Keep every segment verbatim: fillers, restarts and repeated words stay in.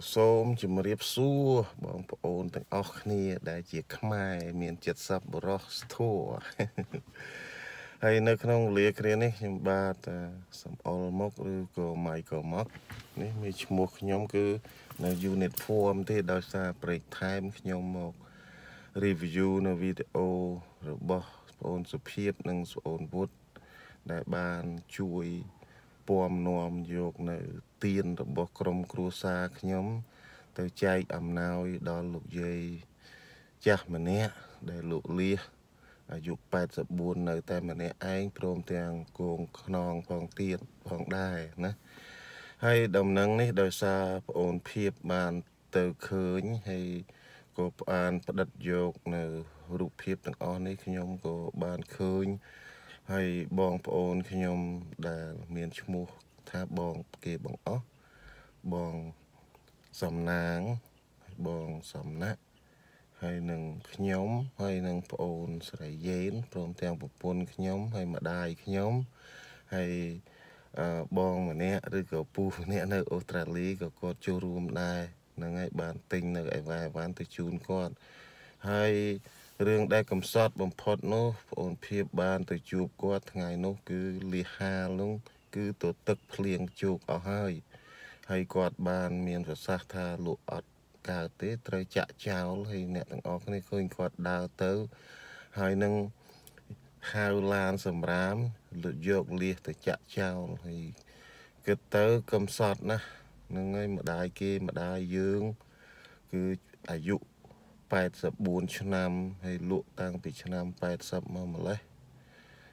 Sôm chỉ mà điệp xua bọn ôn thành óc nè đại chỉ khai miền chật sập bờ thua hay nơi không lìa kia này nhưng ba ta sắm ôn mốc rồi có mai có mốc này mình một nhóm cứ là unit form thì đào xa break time nhóm một review là video rồi bỏ ôn số phép nâng số ôn bút đại ban chui bom nòm dục này tiền rồi bỏ crom cruza nhóm tới chạy ẩm nào đó lục dây chắc mà nè để lục lia dục bát sập buồn nơi ta mà nè anh prom tiền cuồng non phong tiền phong đai nè hay đầm nắng này đời xa ổn phiệp bàn từ khơi hay có bàn đặt dục này rụp phiệp từng on này nhóm có bàn khơi hay bong ổn nhóm đã miền trung tha bong kê bong ó bong sầm nắng bong sầm nát hay nâng nhóm hay nâng ổn sải dến prom tiền bổn nhóm hay mà đai nhóm hay bong mà nè rồi có pu nè nơi Australia có con showroom này là ngay bàn tinh là vài bán tới chun con hay riêng đại cầm sót bấm phật nó ổn phia bàn tới chụp qua ngày nó cứ lìa hà luôn cứ tổ tức liền chụp ở hơi hay quạt bàn miền rồi sát tha lụa cà tết trời chạ cháo hay nè thằng óc này khơi quạt đào tới hay nâng hào lan sầm rám lượt dọc liệt từ chạ chào thì cứ tới cầm sọt nè nâng ngay mà đai kia mà đai dương cứ à dụ bảy sập bốn năm hay lụa tăng bị năm bảy sập mà mà lấy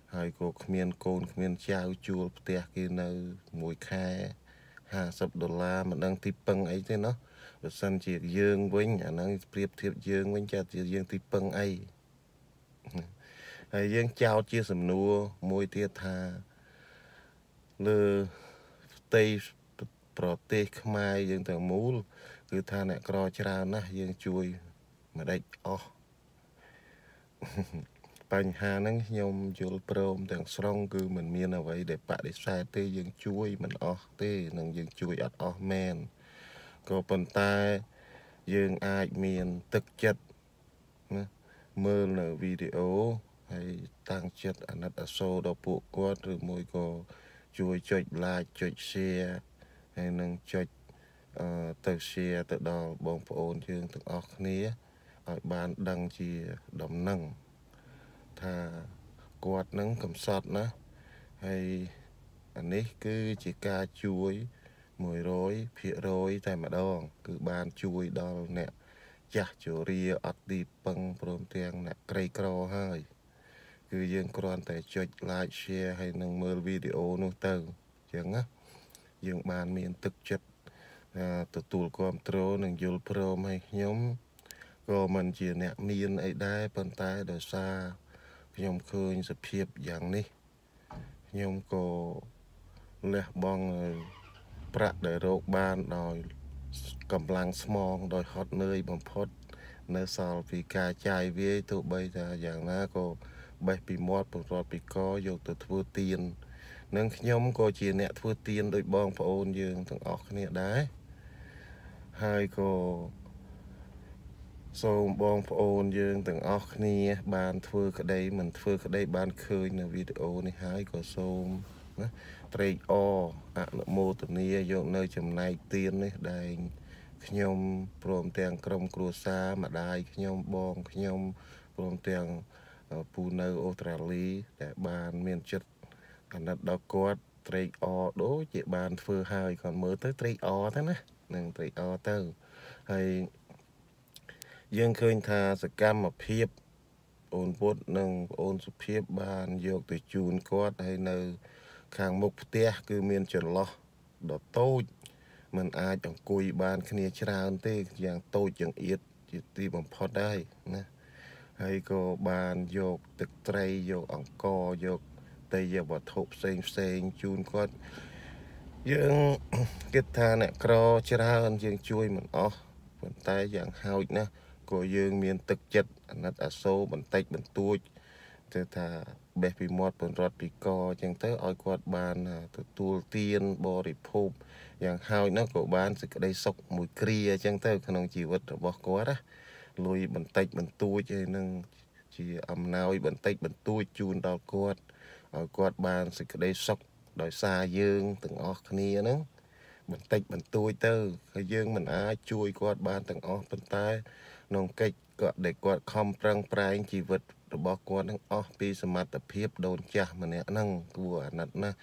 hai cô miền cồn miền chào chùa tiệc kia nơi mùi khai hà sập đô la mà đang tip băng ấy thế nó rồi săn chỉ dương với nhà đang tiếp tiếp dương với cha chỉ dương tip băng ấy hay dương chào chia sầm nua môi tiệt tha lơ tây pro tê mai dương thằng mú cứ tha nè cò chào nè dương chui mà đây o bánh hà nắng nhom chul prom thằng song cứ mình miên ở vậy để bạn để sai tê dương chui mình o tê nằng dương chui ở o men có bàn tay dương ai miên tức chật mơ là video hay tăng chất anh đã sâu đó bộ quát rồi môi cô chui chọi lại chọi xe hay nâng chọi từ xe từ đó bóng ổn chương từng óc nế ở bàn đăng chia đầm nâng thà quạt nâng cầm sọt nữa hay anh ấy cứ chỉ ca chuối mùi rối phía rối tại mà đo cứ bàn chuối đó nè chả chỗ ria ọt đi bằng bồm tiếng nè cây cỏ hơi cứ dương còn tại chốt like share hay nâng mơ video nô tơ chẳng á dương bàn miền thực chất tụt tụt con trâu nâng dul pro hay nhóm có mình chỉ nè miền ấy đai bàn tay đời xa nhóm khơi sập hiệp dạng ní nhóm có lẹ bong prạ đời rô ban đòi cầm lăng smong đòi hot nơi bấm phốt nơi sau vì cả chai với tụi bây giờ dạng ná cô bảy bị mót một loạt bị co dục từ thua tiền nâng nhóm cô chia nẹt thua tiền đôi bong và ôn dương thằng óc nẹt đá hai cô xong bong và ôn dương thằng óc nẹt bàn thua cái đây mình thua cái đây bàn khơi là video này hai cô xong trade o à mô tụi nia dục nơi chấm này tiền này đây nhóm prom tiền crom cruza mà đây nhóm bong nhóm prom tiền phụ nữ Australia để bàn miền chất anh đặt đọc quát trade o đối chị bàn phơi hai còn mới tới trade o thế nè nâng trade o tới hay dương khơi thà sự cam mà phiệp ôn bút nâng ôn sự phiệp bàn dọc từ chun quát hay nơi khang mục tia cứ miền chật lo đó tôi mình ai chẳng cùi bàn kia chả tê dạng tôi chẳng yết chỉ ti bằng phật đây nè hay có bàn dục thực trai dục ẩn co dục tây dục và thục sen sen chun con những cái tha này cò chia ra hơn dương chui mình ó bàn tay dạng hao nè của dương miền thực chất nát à sâu bàn tay bàn tuôi thế ta bé bị mót bẩn rót bị co chẳng tới ỏi quạt bàn tuột tiền bò để phụp, chẳng hao nó cổ bàn sự cái đây sọc mùi kia chẳng tới khả năng chịu vật bỏ quá đó, lùi bẩn tách bẩn tuôi chơi nâng chỉ ẩm nào bẩn tách bẩn tuôi chun đào quạt, ỏi quạt bàn sự cái đây sọc đòi xa dương từng óc kia nữa, bẩn tách bẩn tuôi tới cái dương mình á chui quạt bàn từng óc bẩn tai, nòng kịch quạt để quạt không răng prai chịu vật bỏ qua năng ở pi sầm mặt tập hiệp đồn chả mà nè năng của nát na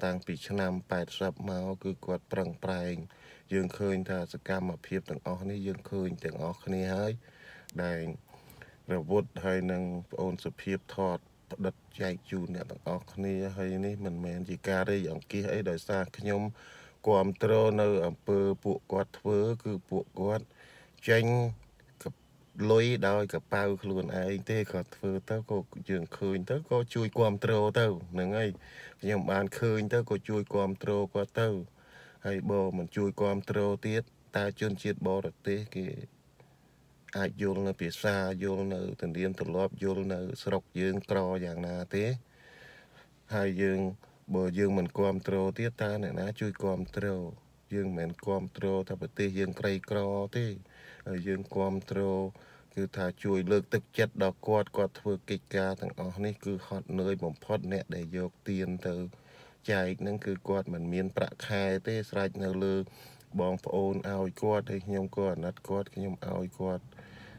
tàng pi chăn nam bài sập máu cứ quạt prang prang dương khơi tha sự cam tập hiệp tàng ở này dương khơi tàng ở này hơi đại rồi vút hơi năng ôn tập hiệp thọt đặt chạy chun nè tàng ở này hơi này mình men chỉ ca đây giống kia ấy đời xa nhom quam trơ nơi ở bờ buộc quạt vớ cứ buộc quạt tranh lối đôi cả bao luôn ai thế cả vừa tao có trường khơi tao có chui quam trâu tao nương ấy nhưng bạn khơi tao có chui quam trâu qua tao hay bò mình chui quam trâu tiết ta chôn chết bò được thế kì ai vô là bị xa vô là từng điểm từng lóp vô là sọc dương cò dạng là thế hai dương bờ dương mình quam trâu tiết ta này ná chui quam trâu dương mình quam trâu ta bật tê dương cây cò thế dương quam trâu cứ thà chui lược tức chất đào quạt quạt vừa kịch ca thằng ó này cứ hot nơi bấm phốt nè để dọc tiền từ chạy nâng cứ quạt mình miên bạc khai tê sạch nở lơ bong phôn ao quạt đây nhom quạt nát quạt nhom ao quạt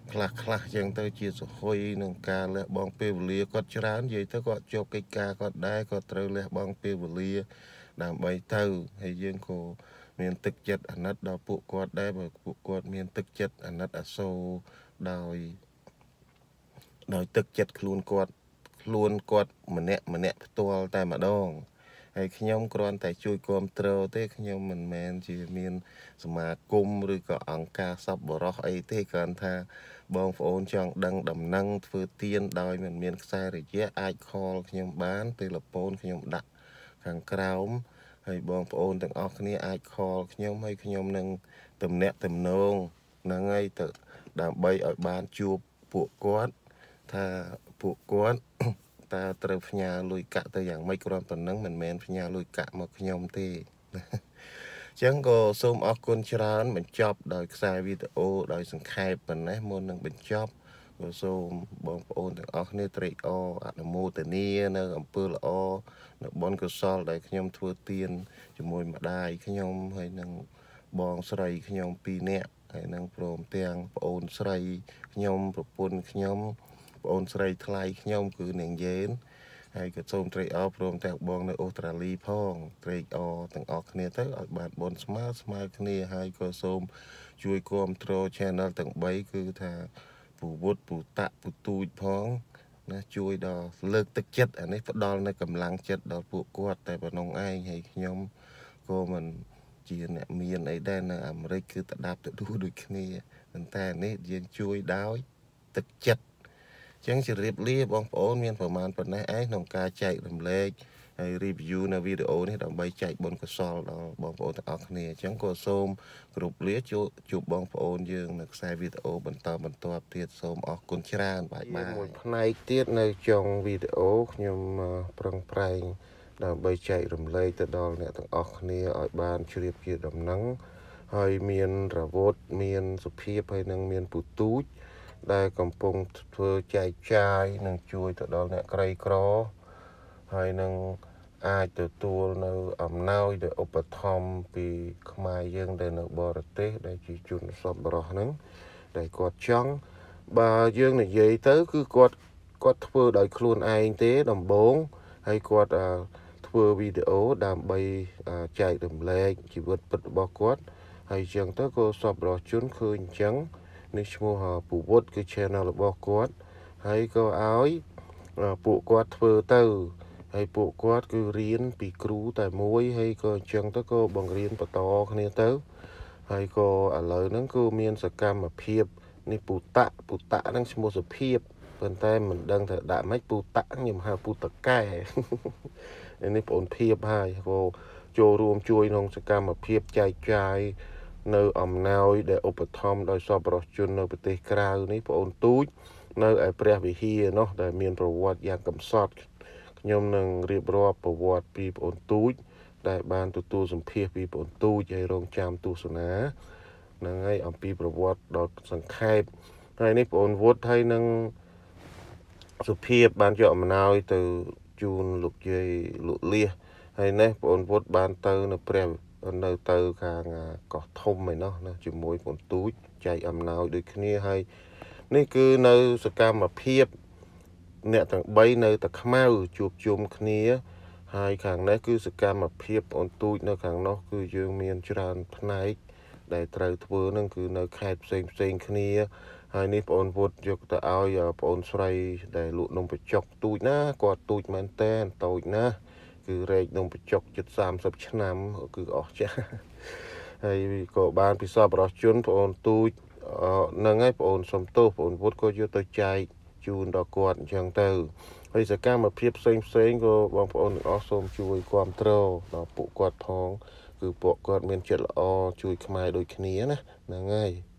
khạc khạc chẳng tới chia sẻ hơi nâng ca lẹ bong pê vlia quạt chán vậy tới quạt chọc kịch ca quạt đai quạt trâu lẹ bong pê vlia làm bay thâu hay dương cô miền tịch chật anh nát đào phụ quạt đây bởi phụ quạt miền tịch chật anh nát ở sâu đòi đòi tịch chật luôn quạt luôn quạt mà nẹt mà nẹt toal tai mà đong hay khi nhom còn tại chui quam trâu thế khi nhom mình men chỉ miền mà cung rồi cả ăn cá sắp bỏ rót ấy thế còn tha bong phun chọn đăng đầm năng phơi tiên đòi mình miền sai rồi chứ ai call khi nhom bán từ lập phun khi nhom đặt hàng cào hay bong phun từng óc này ai call nhom hay nhom nâng tầm nẹt tầm nong nâng ngay tự đảm bay ở bàn chua phụ quát tha phụ quát ta từ nhà lùi cả từ dạng mấy con tuần nắng mình men nhà lùi cả một nhom thì chẳng có zoom óc con chán mình chọc đòi xài video đòi sừng khai mình ấy môn nâng mình chọc rồi zoom bong phun từng óc này tray o ăn mô tê nia nâng ẩm pơ là o nâng bón cơ sol đòi nhom thua tiền chỉ môi mà đai nhom hay nâng bong sợi nhom pi nẹt hay năng prom tiếng ôn sray nhom pun nhom ôn sray thay nhom cứ nén dén hay cái zoom tray o prom tiếng bong nơi Australia phong tray o tiếng o kia tới bạn bong smart smart kia hay cái zoom chui control channel tiếng bảy cứ thà bù bút bù tạ bù tui phong nó chui đo lực tức chất anh ấy đo nơi cầm lăng chất đo bù quạt tại bà nông ai hay nhom cô mình chuyện này miền ấy đang là Mỹ cứ ta đạp tự đua được kia mình ta này riêng chui đói thực chất chẳng chỉ riêng liệp bong phốn miền phở màn phần này ấy nông ca chạy làm lệ review na video này đồng bay chạy bong cơ sol đó bong phốn ta ăn kia chẳng có xôm chụp lía chụp chụp bong phốn dương được sai video bận tao bận tao tiệt xôm ở con chran bài bài này tiết này trong video nhưng mà prang prang bay chạy rầm lây từ đó nè thằng óc này ở bàn chụp kia đầm nắng hơi miền rà vót miền sụp hiệp hay năng miền bụt túi đây cầm pung thưa chạy chai năng chui từ đó nè cây cỏ hay năng ai từ tua nâu ẩm nâu để ốp thom vì mai dương để nợ bò tết đây chỉ chun sọp bò nắng đây quạt trắng bà dương này dậy tới cứ quạt quạt thưa đợi luôn ai thế đồng bốn hay quạt vừa video đam bay chạy đầm lệ chỉ vượt bật bao quát hay chẳng tới cô sập đó chốn khơi trắng nên mua họ phụ bốt cái channel bao quát hay có ái phụ quát vừa từ hay phụ quát cứ riêng bị cú tại mối hay có chẳng tới cô bằng riêng và to này tới hay có ở lời nó cứ miên sạc cam mà phiệp nên phụ tạ phụ tạ đang mua sập phiệp phần tay mình đang thợ đại máy phụ tạ nhưng mà phụ tạ cay nên bọn thiệp hai cô cho rùm chui nông sẽ cam mà thiệp chai chai nơi ẩm nào để ốp thom đòi so bờ chun nơi bờ tây cào này bọn túi nơi Prea Vĩ Hi nó để miền bảo vật dạng cầm sọt nhôm nâng riêng bảo vật bị bổn túi đại ban tu tu sum phê bị bổn túi dây rong chạm tu suna ná nâng ngay âm bị bảo vật đọt sằng khai ngay nếp bổn vót hay nâng sum phê ban chợ mà nào từ chun lục dây lụa lia hay nếp bổn vót ban từ nè Prea nơi từ càng cỏ thông mày nó chỉ mối bổn túi chạy âm nào được kia hay nên cứ nơi sự cam mà phép nè thằng bay nơi thằng mau chuột chôm kia hai thằng này cứ sự cam mà phép ổn tụi nơi thằng nó cứ dương miền tràn này để trời thưa nên cứ nơi khai sen sen kia hai nếp ổn vụt chụp ta ao giờ ổn xoay để lụn nông bị chọc tụi na quạt tụi man ten tụi na cứ rèn nông bị chọc chật sàm sập chân nằm cứ ở chả hay có ban bị sao bỏ chốn ổn tụi nâng ngay bọn xóm tốt bọn vốt có vô tới chạy chùn đỏ quạt chẳng từ bây giờ các mà phép xanh xanh của bọn bọn nó xôm chui quam trâu nó bộ quạt thong cứ bộ quạt miền chuyện là o chui mai đôi kia nè nâng ngay